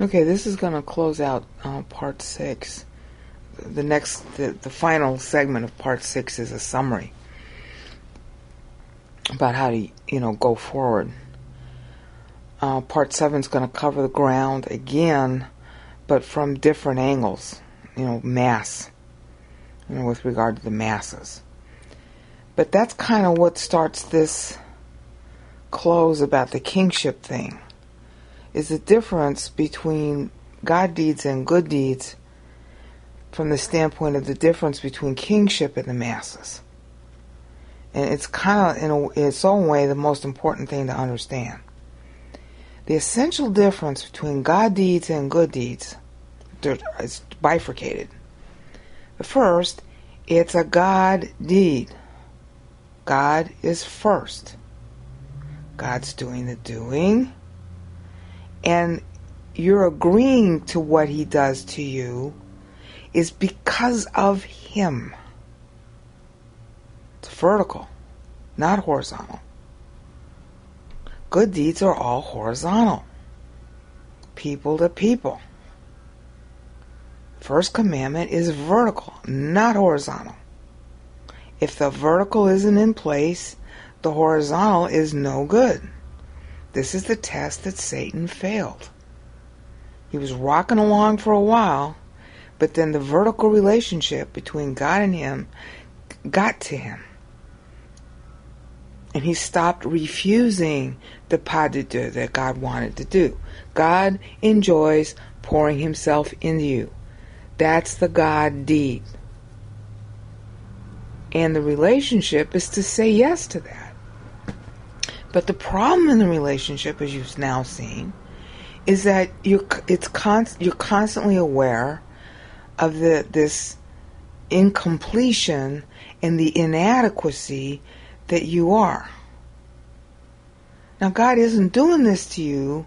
Okay, this is going to close out part 6. The final segment of part 6 is a summary about how to, go forward. Part 7 is going to cover the ground again, but from different angles, mass, with regard to the masses. But that's kind of what starts this close about the kingship thing, is the difference between God deeds and good deeds from the standpoint of the difference between kingship and the masses. And it's kind of, in its own way, the most important thing to understand. The essential difference between God deeds and good deeds is bifurcated. The first, it's a God deed. God is first. God's doing the doing. And you're agreeing to what he does to you is because of him. It's vertical, not horizontal. Good deeds are all horizontal, people to people. First commandment is vertical, not horizontal. If the vertical isn't in place, the horizontal is no good. This is the test that Satan failed. He was rocking along for a while, but then the vertical relationship between God and him got to him. And he stopped refusing the pas de deux that God wanted to do. God enjoys pouring himself into you. That's the God deed. And the relationship is to say yes to that. But the problem in the relationship, as you've now seen, is that you're constantly aware of this incompletion and the inadequacy that you are. Now, God isn't doing this to you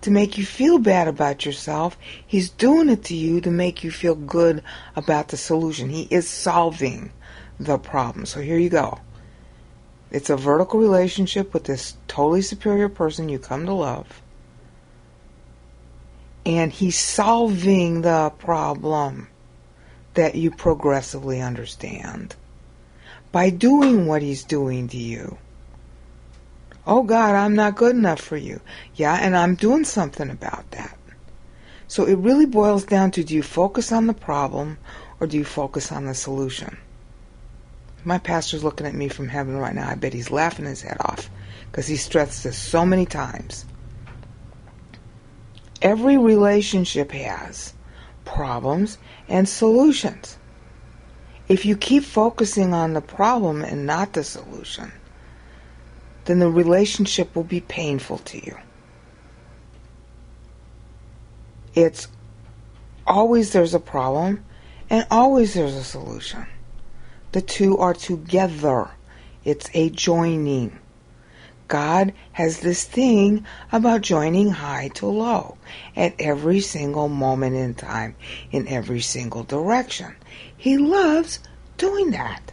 to make you feel bad about yourself. He's doing it to you to make you feel good about the solution. He is solving the problem. So here you go. It's a vertical relationship with this totally superior person you come to love. And he's solving the problem that you progressively understand by doing what he's doing to you. Oh God, I'm not good enough for you. Yeah, and I'm doing something about that. So it really boils down to, do you focus on the problem or do you focus on the solution? My pastor's looking at me from heaven right now. I bet he's laughing his head off because he stressed this so many times. Every relationship has problems and solutions. If you keep focusing on the problem and not the solution, then the relationship will be painful to you. It's always there's a problem and always there's a solution. The two are together. It's a joining. God has this thing about joining high to low at every single moment in time, in every single direction. He loves doing that.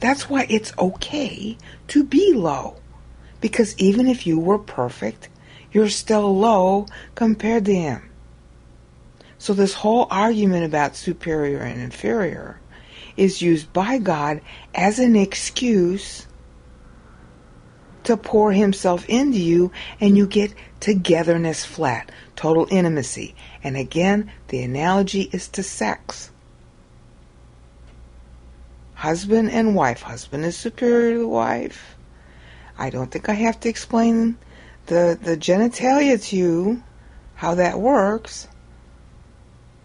That's why it's okay to be low, because even if you were perfect, you're still low compared to him. So this whole argument about superior and inferior is used by God as an excuse to pour himself into you, and you get togetherness flat, total intimacy. And again, the analogy is to sex. Husband and wife. Husband is superior to wife. I don't think I have to explain the genitalia to you, how that works.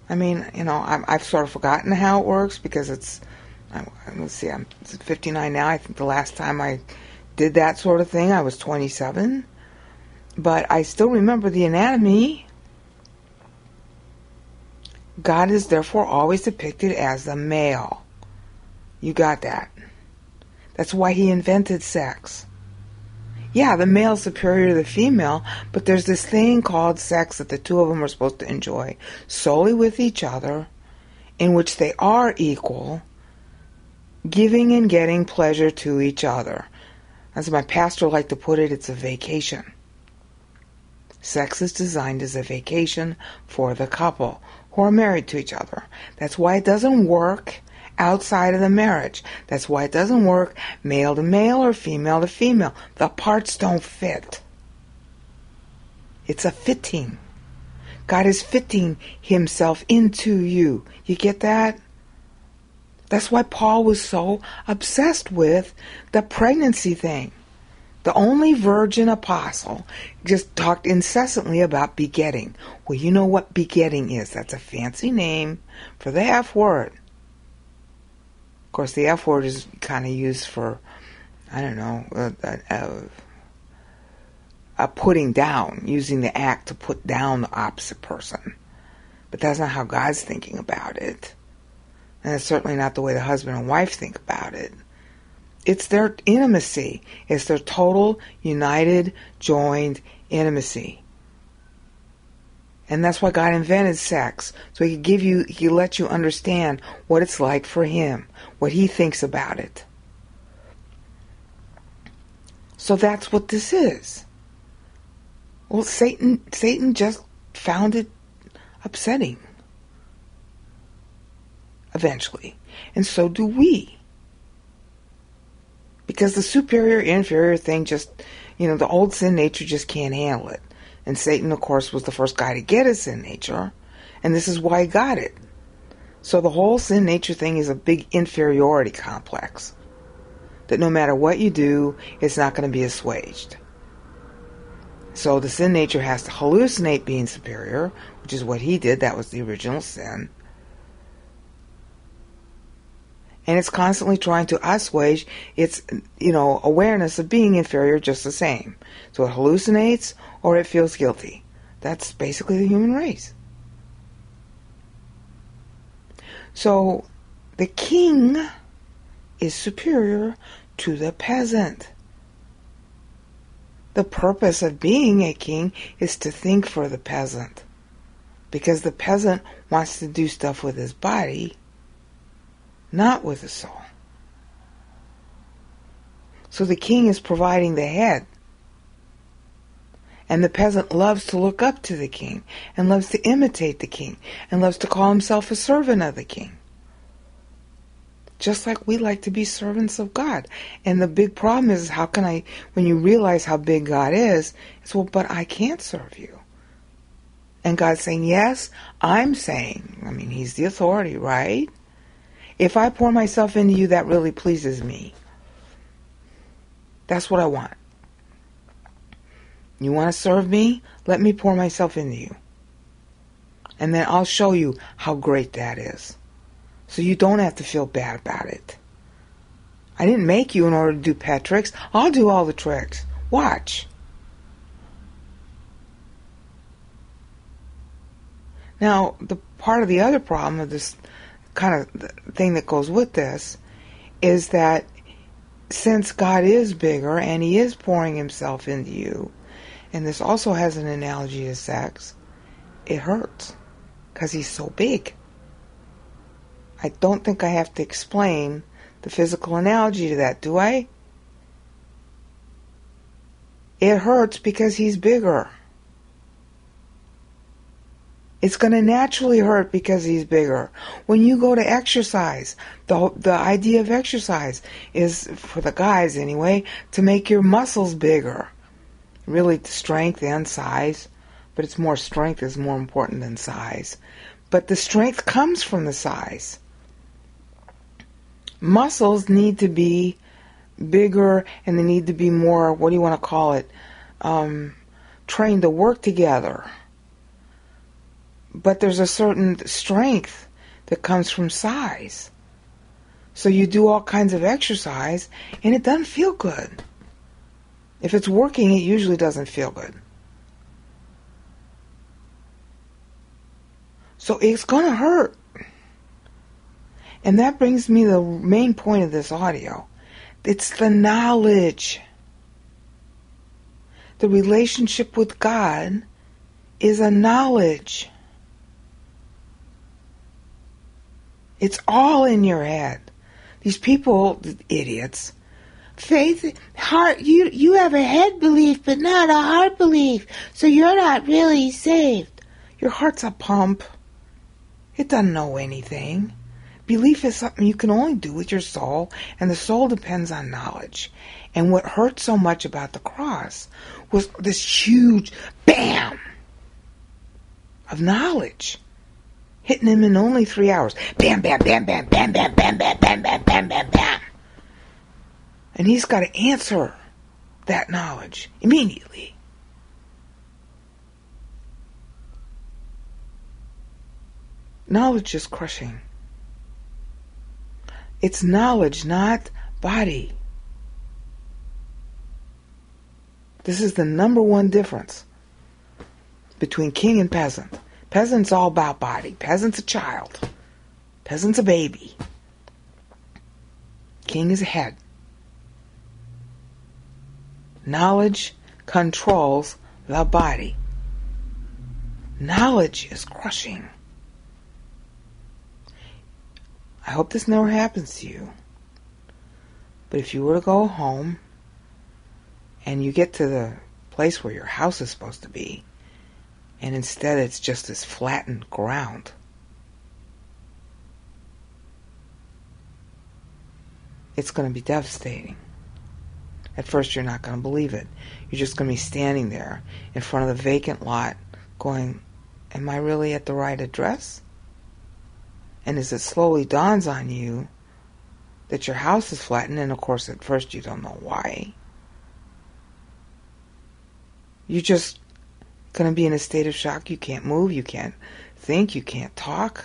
I mean, I've sort of forgotten how it works because I'm 59 now. I think the last time I did that sort of thing, I was 27. But I still remember the anatomy. God is therefore always depicted as the male. You got that. That's why he invented sex. Yeah, the male is superior to the female, but there's this thing called sex that the two of them are supposed to enjoy solely with each other, in which they are equal, giving and getting pleasure to each other. As my pastor liked to put it, it's a vacation. Sex is designed as a vacation for the couple who are married to each other. That's why it doesn't work outside of the marriage. That's why it doesn't work male to male or female to female. The parts don't fit. It's a fitting. God is fitting himself into you. You get that? That's why Paul was so obsessed with the pregnancy thing. The only virgin apostle just talked incessantly about begetting. Well, you know what begetting is. That's a fancy name for the F word. Of course, the F word is kind of used for, I don't know, a putting down, using the act to put down the opposite person. But that's not how God's thinking about it. And it's certainly not the way the husband and wife think about it. It's their intimacy. It's their total, united, joined intimacy. And that's why God invented sex. So he could give you, he let you understand what it's like for him, what he thinks about it. So that's what this is. Well, Satan just found it upsetting. Eventually. And so do we. Because the superior, inferior thing just, the old sin nature just can't handle it. And Satan, of course, was the first guy to get his sin nature. And this is why he got it. So the whole sin nature thing is a big inferiority complex. That no matter what you do, it's not going to be assuaged. So the sin nature has to hallucinate being superior, which is what he did. That was the original sin. And it's constantly trying to assuage its, awareness of being inferior just the same. So it hallucinates or it feels guilty. That's basically the human race. So the king is superior to the peasant. The purpose of being a king is to think for the peasant. Because the peasant wants to do stuff with his body, not with the soul. So the king is providing the head. And the peasant loves to look up to the king, and loves to imitate the king, and loves to call himself a servant of the king. Just like we like to be servants of God. And the big problem is, how can I, when you realize how big God is, it's, well, but I can't serve you. And God's saying, yes, I'm saying, he's the authority, right? If I pour myself into you, that really pleases me. That's what I want. You want to serve me? Let me pour myself into you. And then I'll show you how great that is. So you don't have to feel bad about it. I didn't make you in order to do pet tricks. I'll do all the tricks. Watch. Now, the part of the other problem of this kind of thing that goes with this is that since God is bigger and he is pouring himself into you, and this also has an analogy to sex, it hurts because he's so big. I don't think I have to explain the physical analogy to that, do I? It hurts because he's bigger. It's going to naturally hurt because he's bigger. When you go to exercise, the idea of exercise is, for the guys anyway, to make your muscles bigger. Really, strength and size, but it's more strength is more important than size. But the strength comes from the size. Muscles need to be bigger, and they need to be more, trained to work together. But there's a certain strength that comes from size. So you do all kinds of exercise, and it doesn't feel good. If it's working, it usually doesn't feel good. So it's going to hurt. And that brings me to the main point of this audio. It's the knowledge. The relationship with God is a knowledge. It's all in your head. These people, idiots, faith, heart, you have a head belief, but not a heart belief. So you're not really saved. Your heart's a pump. It doesn't know anything. Belief is something you can only do with your soul, and the soul depends on knowledge. And what hurt so much about the cross was this huge bam of knowledge hitting him in only 3 hours. Bam, bam, bam, bam, bam, bam, bam, bam, bam, bam, bam, bam, bam. And he's got to answer that knowledge immediately. Knowledge is crushing. It's knowledge, not body. This is the number one difference between king and peasant. Peasant's all about body. Peasant's a child. Peasant's a baby. King is a head. Knowledge controls the body. Knowledge is crushing. I hope this never happens to you. But if you were to go home and you get to the place where your house is supposed to be, and instead it's just this flattened ground, it's going to be devastating. At first you're not going to believe it. You're just going to be standing there in front of the vacant lot going, am I really at the right address? And as it slowly dawns on you that your house is flattened, and of course at first you don't know why, you're just going to be in a state of shock. You can't move, you can't think, you can't talk,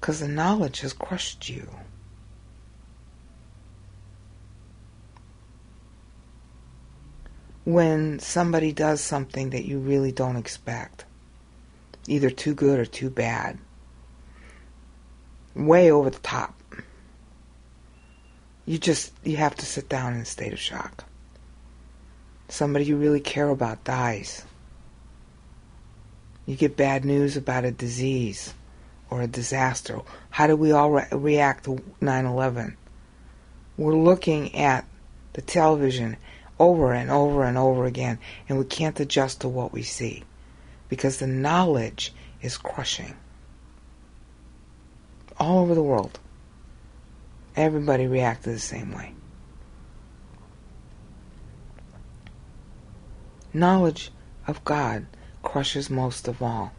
because the knowledge has crushed you. When somebody does something that you really don't expect, either too good or too bad, way over the top, you have to sit down in a state of shock. Somebody you really care about dies. You get bad news about a disease or a disaster. How do we all react to 9/11? We're looking at the television over and over and over again, and we can't adjust to what we see, because the knowledge is crushing. All over the world, everybody reacted the same way. Knowledge of God crushes most of all.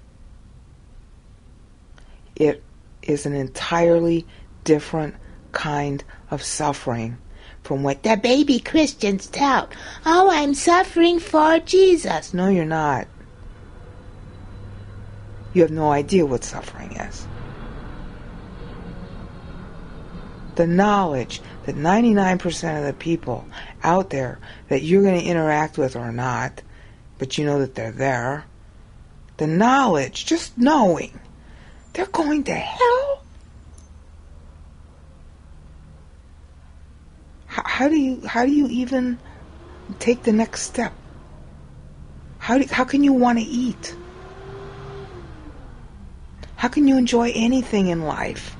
It is an entirely different kind of suffering from what the baby Christians tout. Oh, I'm suffering for Jesus. No, you're not. You have no idea what suffering is. The knowledge that 99% of the people out there that you're going to interact with or not, but you know that they're there, the knowledge, just knowing, they're going to hell. How do you even take the next step? How can you want to eat? How can you enjoy anything in life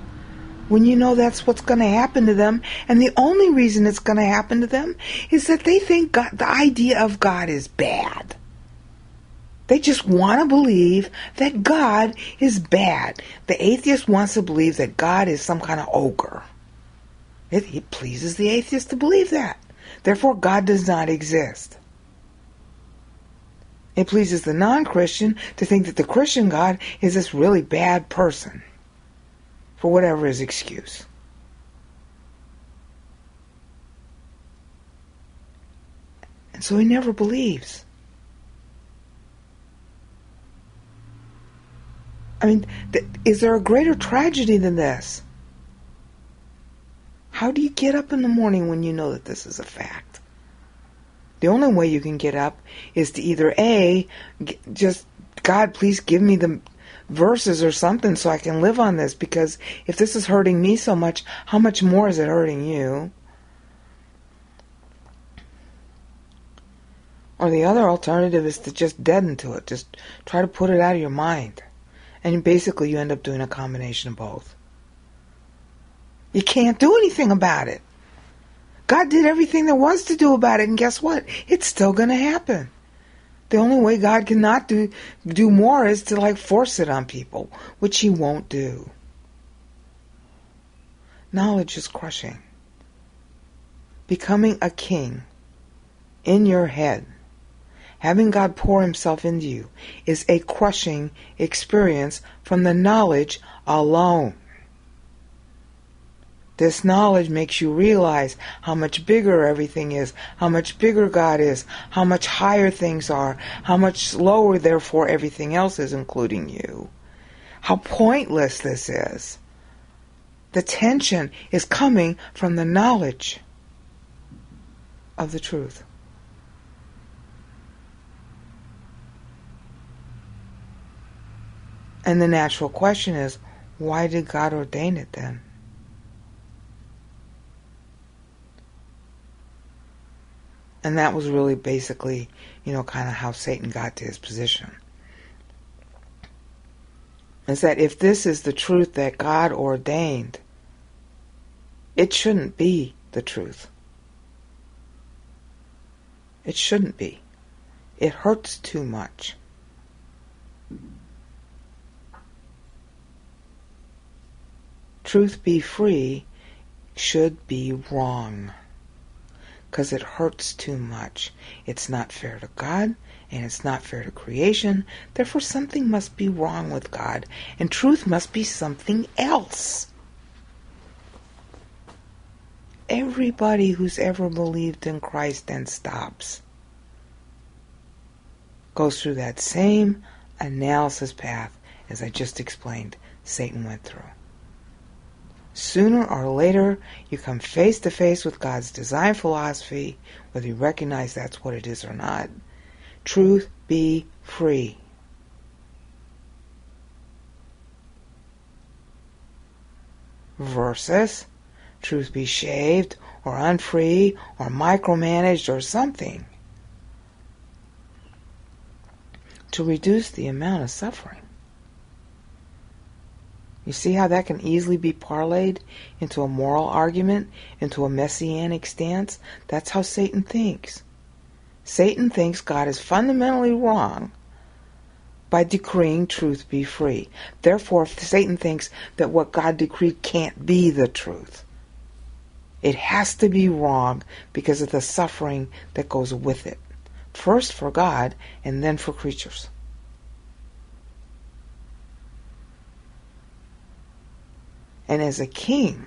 when you know that's what's going to happen to them? And the only reason it's going to happen to them is that they think God, the idea of God, is bad. They just want to believe that God is bad. The atheist wants to believe that God is some kind of ogre. It pleases the atheist to believe that. Therefore, God does not exist. It pleases the non-Christian to think that the Christian God is this really bad person, for whatever his excuse. And so he never believes. I mean, is there a greater tragedy than this? How do you get up in the morning when you know that this is a fact? The only way you can get up is to either A, just, God, please give me the verses or something so I can live on this, because if this is hurting me so much, how much more is it hurting you? Or the other alternative is to just deaden to it. Just try to put it out of your mind. And basically you end up doing a combination of both. You can't do anything about it. God did everything there was to do about it, and guess what? It's still going to happen. The only way God cannot do more is to force it on people, which he won't do. Knowledge is crushing. Becoming a king in your head, having God pour himself into you, is a crushing experience from the knowledge alone. This knowledge makes you realize how much bigger everything is, how much bigger God is, how much higher things are, how much lower, therefore, everything else is, including you. How pointless this is. The tension is coming from the knowledge of the truth. And the natural question is, why did God ordain it then? And that was really basically, kind of how Satan got to his position. Is that if this is the truth that God ordained, it shouldn't be the truth. It shouldn't be. It hurts too much. Truth be free should be wrong. Because it hurts too much. It's not fair to God, and it's not fair to creation. Therefore, something must be wrong with God, and truth must be something else. Everybody who's ever believed in Christ and stops goes through that same analysis path as I just explained Satan went through. Sooner or later, you come face to face with God's design philosophy, whether you recognize that's what it is or not. Truth be free. Versus, truth be shaved, or unfree, or micromanaged, or something. To reduce the amount of suffering. You see how that can easily be parlayed into a moral argument, into a messianic stance? That's how Satan thinks. Satan thinks God is fundamentally wrong by decreeing truth be free. Therefore, Satan thinks that what God decreed can't be the truth. It has to be wrong because of the suffering that goes with it. First for God, and then for creatures. And as a king,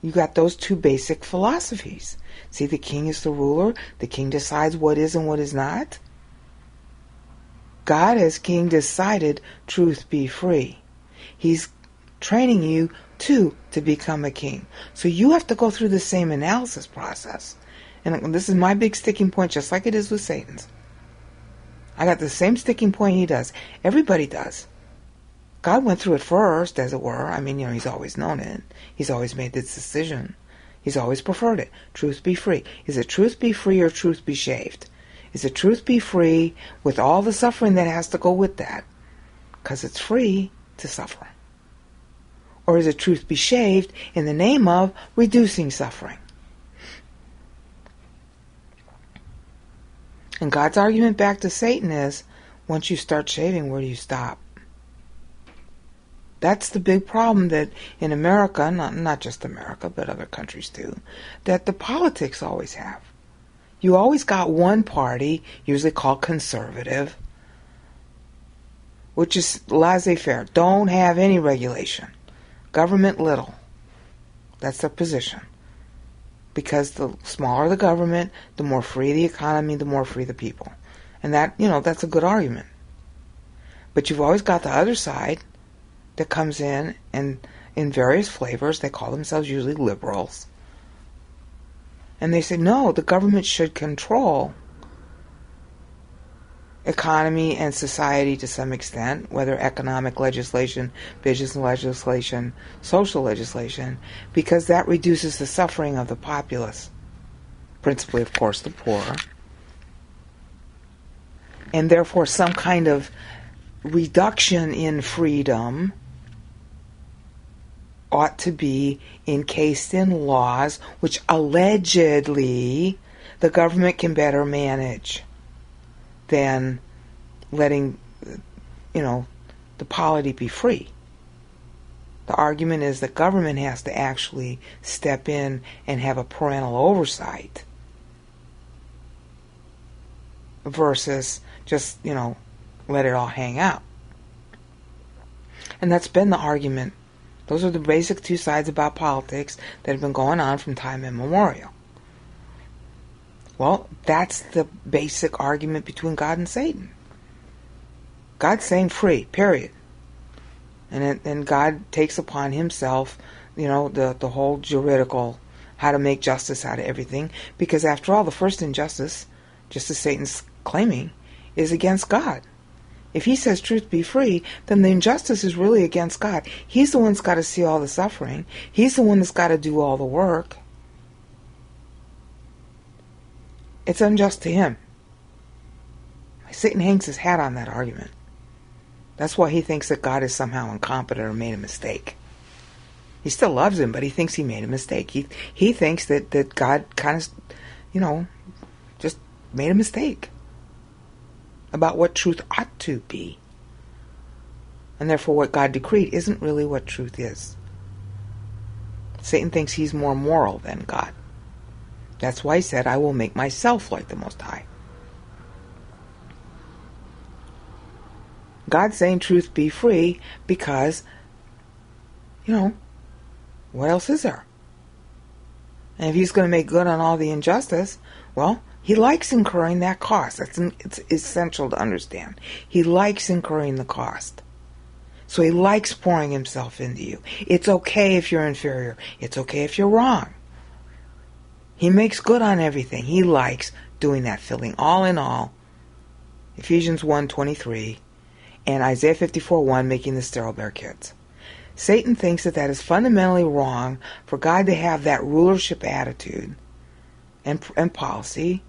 you got those two basic philosophies. See, the king is the ruler. The king decides what is and what is not. God, as king, decided truth be free. He's training you, too, to become a king. So you have to go through the same analysis process. And this is my big sticking point, just like it is with Satan's. I got the same sticking point he does. Everybody does. God went through it first, as it were. He's always known it. He's always made this decision. He's always preferred it. Truth be free. Is it truth be free or truth be shaved? Is it truth be free with all the suffering that has to go with that? Because it's free to suffer. Or is it truth be shaved in the name of reducing suffering? And God's argument back to Satan is, once you start shaving, where do you stop? That's the big problem that in America, not just America, but other countries too, that the politics always have. You always got one party, usually called conservative, which is laissez-faire. Don't have any regulation. Government little. That's their position. Because the smaller the government, the more free the economy, the more free the people. And that, that's a good argument. But you've always got the other side that comes in, and in various flavors, they call themselves usually liberals. And they say, no, the government should control economy and society to some extent, whether economic legislation, business legislation, social legislation, because that reduces the suffering of the populace, principally, of course, the poor. And therefore, some kind of reduction in freedom ought to be encased in laws which allegedly the government can better manage than letting, the polity be free. The argument is that government has to actually step in and have a parental oversight versus just, let it all hang out. And that's been the argument. Those are the basic two sides about politics that have been going on from time immemorial. Well, that's the basic argument between God and Satan. God's saying free, period. And God takes upon himself, the whole juridical, how to make justice out of everything. Because after all, the first injustice, just as Satan's claiming, is against God. If he says truth be free, then the injustice is really against God. He's the one that's got to see all the suffering. He's the one that's got to do all the work. It's unjust to him. Satan hangs his hat on that argument. That's why he thinks that God is somehow incompetent or made a mistake. He still loves him, but he thinks he made a mistake. He thinks that God kind of, just made a mistake about what truth ought to be. And therefore what God decreed isn't really what truth is. Satan thinks he's more moral than God. That's why he said, I will make myself like the Most High. God's saying truth be free because, what else is there? And if he's going to make good on all the injustice, well, he likes incurring that cost. It's essential to understand. He likes incurring the cost. So he likes pouring himself into you. It's okay if you're inferior. It's okay if you're wrong. He makes good on everything. He likes doing that filling. All in all, Ephesians 1:23 and Isaiah 54:1, making the sterile bear kids. Satan thinks that is fundamentally wrong for God to have that rulership attitude and policy,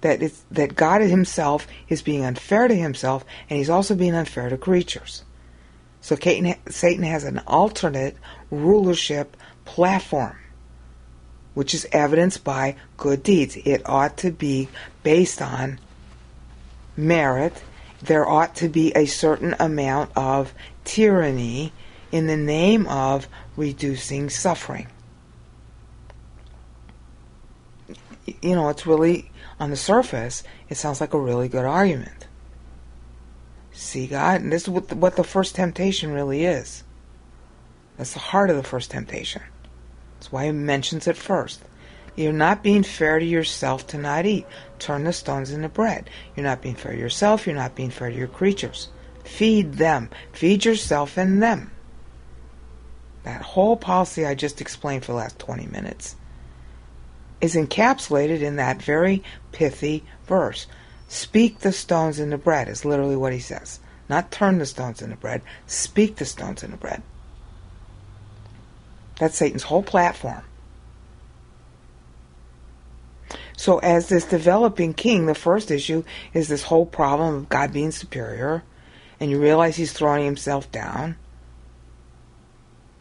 that God himself is being unfair to himself, and he's also being unfair to creatures. So Satan has an alternate rulership platform, which is evidenced by good deeds. It ought to be based on merit. There ought to be a certain amount of tyranny in the name of reducing suffering. It's really, on the surface, it sounds like a really good argument. See, God, and this is what the first temptation really is. That's the heart of the first temptation. That's why he mentions it first. You're not being fair to yourself to not eat. Turn the stones into bread. You're not being fair to yourself. You're not being fair to your creatures. Feed them. Feed yourself and them. That whole policy I just explained for the last 20 minutes is encapsulated in that very pithy verse. Speak the stones into bread is literally what he says. Not turn the stones into bread. Speak the stones into bread. That's Satan's whole platform. So as this developing king, the first issue is this whole problem of God being superior, and you realize he's throwing himself down.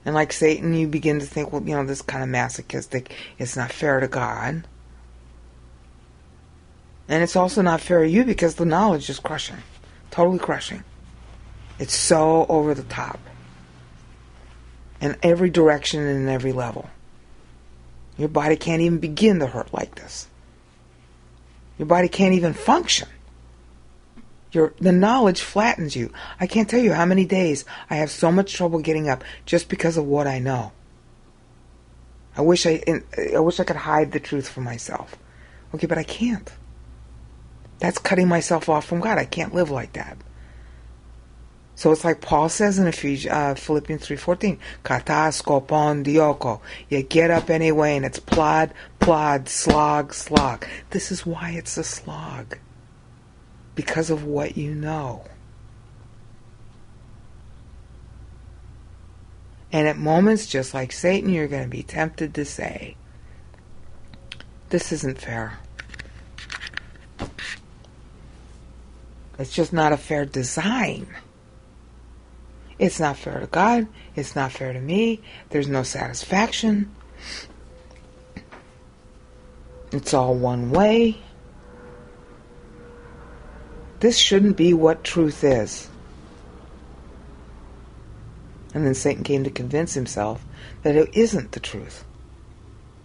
And like Satan, you begin to think, well, this is kind of masochistic. It's not fair to God. And it's also not fair to you because the knowledge is crushing, totally crushing. It's so over the top in every direction and in every level. Your body can't even begin to hurt like this. Your body can't even function. The knowledge flattens you. I can't tell you how many days I have so much trouble getting up just because of what I know. I wish I could hide the truth from myself. Okay, but I can't. That's cutting myself off from God. I can't live like that. So it's like Paul says in Philippians 3:14, kata skopon dioko. You get up anyway, and it's plod, plod, slog, slog. This is why it's a slog. Because of what you know. And at moments, just like Satan, you're going to be tempted to say, this isn't fair. It's just not a fair design. It's not fair to God. It's not fair to me. There's no satisfaction. It's all one way. This shouldn't be what truth is. And then Satan came to convince himself that it isn't the truth.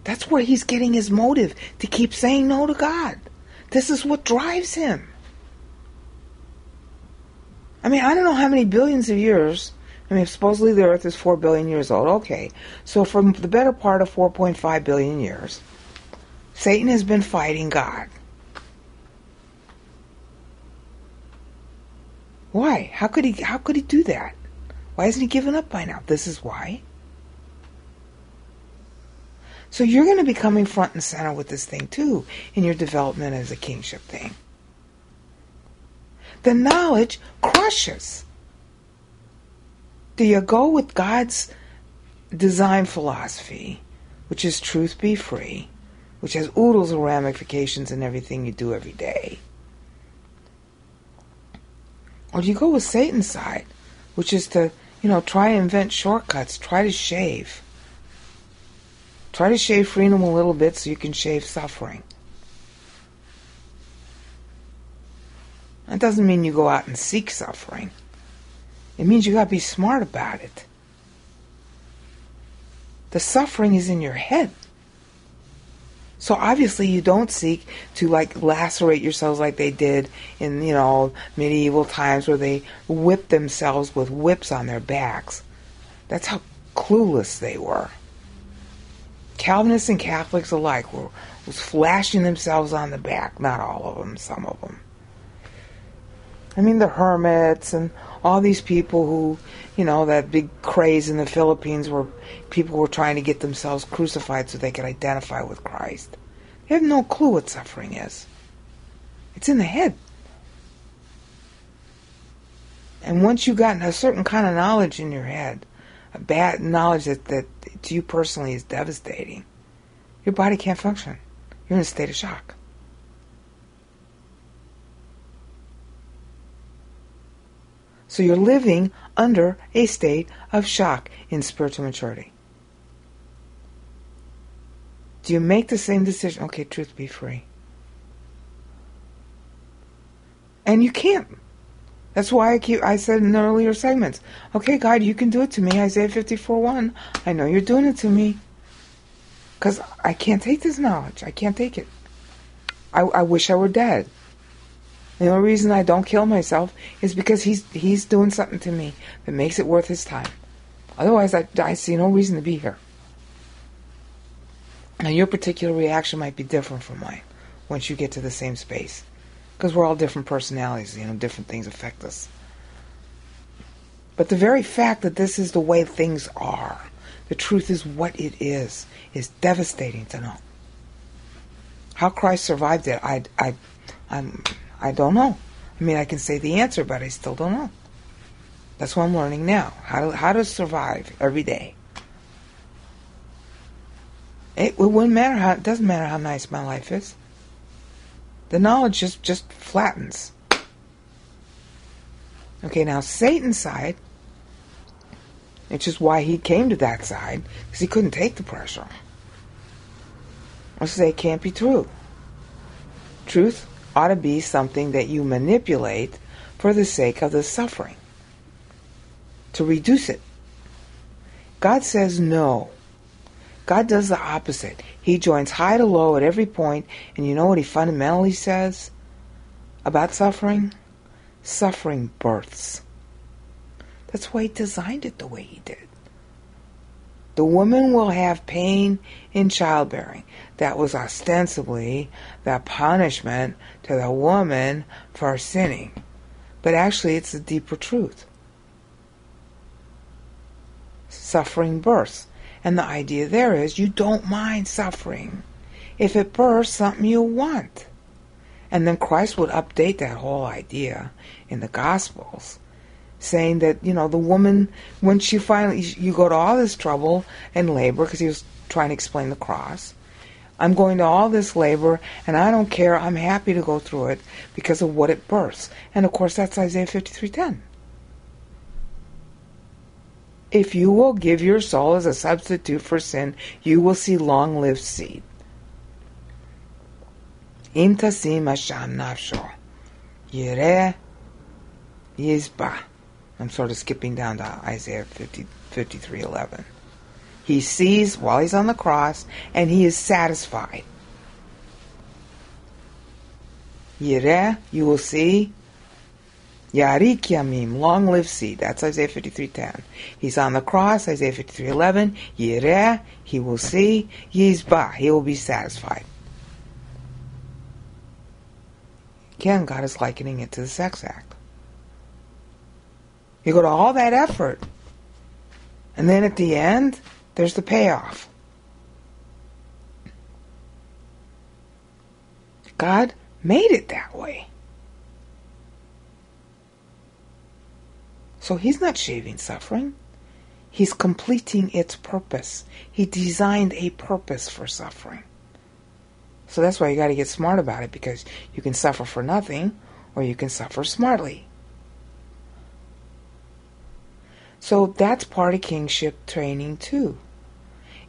That's where he's getting his motive to keep saying no to God. This is what drives him. I mean, I don't know how many billions of years. I mean, supposedly the Earth is 4 billion years old. Okay, so for the better part of 4.5 billion years, Satan has been fighting God. Why? How could he do that? Why isn't he giving up by now? This is why. So you're going to be coming front and center with this thing too in your development as a kingship thing. The knowledge crushes. Do you go with God's design philosophy, which is truth be free, which has oodles of ramifications in everything you do every day? Or do you go with Satan's side, which is to, try and invent shortcuts, try to shave freedom a little bit so you can shave suffering? That doesn't mean you go out and seek suffering. It means you got to be smart about it. The suffering is in your head. So obviously you don't seek to lacerate yourselves like they did in, medieval times where they whipped themselves with whips on their backs. That's how clueless they were. Calvinists and Catholics alike were flashing themselves on the back. Not all of them, some of them. I mean, the hermits and all these people who, that big craze in the Philippines where people were trying to get themselves crucified so they could identify with Christ. They have no clue what suffering is. It's in the head. And once you've gotten a certain kind of knowledge in your head, a bad knowledge that to you personally is devastating, your body can't function. You're in a state of shock. So you're living under a state of shock in spiritual maturity. Do you make the same decision? Okay, truth be free. And you can't. That's why I said in earlier segments, okay, God, you can do it to me. Isaiah 54:1, I know you're doing it to me. Because I can't take this knowledge. I can't take it. I wish I were dead. The only reason I don't kill myself is because he's doing something to me that makes it worth his time. Otherwise, I see no reason to be here. Now, your particular reaction might be different from mine once you get to the same space. Because we're all different personalities, different things affect us. But the very fact that this is the way things are, the truth is what it is devastating to know. How Christ survived it, I don't know. I mean, I can say the answer, but I still don't know. That's what I'm learning now. How to survive every day. It doesn't matter how nice my life is. The knowledge just flattens. Okay, now Satan's side, which is why he came to that side, because he couldn't take the pressure. I say it can't be true. Truth ought to be something that you manipulate for the sake of the suffering, to reduce it. God says no. God does the opposite. He joins high to low at every point, and you know what he fundamentally says about suffering? Suffering births. That's why he designed it the way he did. The woman will have pain in childbearing. That was ostensibly the punishment to the woman for sinning. But actually, it's a deeper truth. Suffering births. And the idea there is you don't mind suffering if it births something you want. And then Christ would update that whole idea in the Gospels, saying that, the woman, when she finally, you go to all this trouble and labor, because he was trying to explain the cross. I'm going to all this labor, and I don't care. I'm happy to go through it because of what it births. And, of course, that's Isaiah 53:10. If you will give your soul as a substitute for sin, you will see long-lived seed. Im tasim Hashem nafsho, yireh yizba. I'm sort of skipping down to Isaiah 53:11. He sees while he's on the cross, and he is satisfied. Yireh, you will see. Yarik Yamim, long live seed. That's Isaiah 53:10. He's on the cross, Isaiah 53:11. Yireh, he will see. Yizba, he will be satisfied. Again, God is likening it to the sex act. You go to all that effort, and then at the end, there's the payoff. God made it that way. So he's not shaving suffering. He's completing its purpose. He designed a purpose for suffering. So that's why you got to get smart about it, because you can suffer for nothing or you can suffer smartly. So that's part of kingship training too,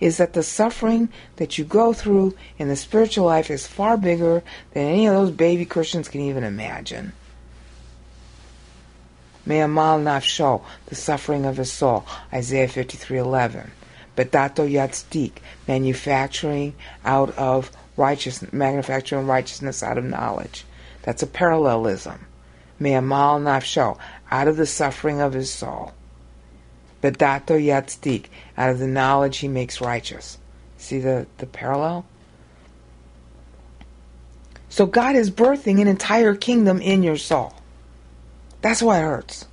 is that the suffering that you go through in the spiritual life is far bigger than any of those baby Christians can even imagine. Me'amal nafsho, the suffering of his soul, Isaiah 53:11. Bedato yatzdik, manufacturing righteousness out of knowledge. That's a parallelism. Me'amal nafsho, out of the suffering of his soul. Bedato yatzdik, out of the knowledge he makes righteous. See the parallel? So God is birthing an entire kingdom in your soul. That's why it hurts.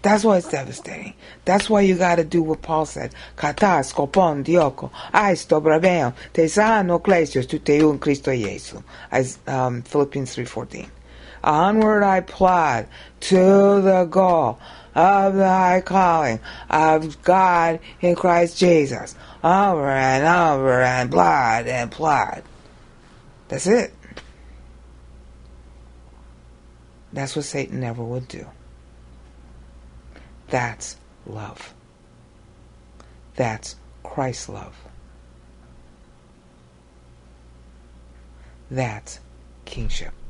That's why it's devastating. That's why you got to do what Paul said. Kata skopon dioko, aisto braveon, te sano klesios, tu te un Christo Jesu. Philippians 3:14. Onward I plod to the goal of the high calling of God in Christ Jesus. Over and over and plod and plod. That's it. That's what Satan never would do. That's love. That's Christ's love. That's kingship.